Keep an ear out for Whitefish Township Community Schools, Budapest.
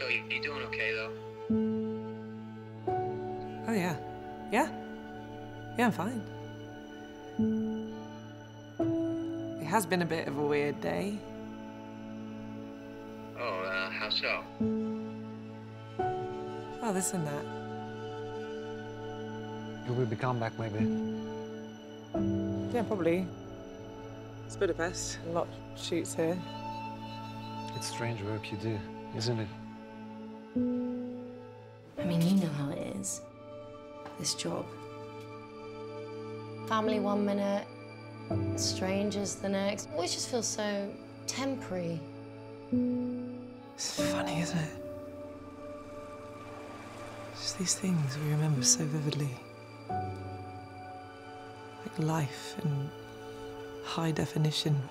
So you doing okay though? Oh yeah. Yeah. Yeah, I'm fine. It has been a bit of a weird day. Oh, how so? Oh, this and that. You will be coming back, maybe? Yeah, probably. It's Budapest. A lot shoots here. It's strange work you do, isn't it? I mean, you know how it is. This job. Family one minute, strangers the next. It always just feels so temporary. It's funny, isn't it? Just these things we remember so vividly. Like life in high definition.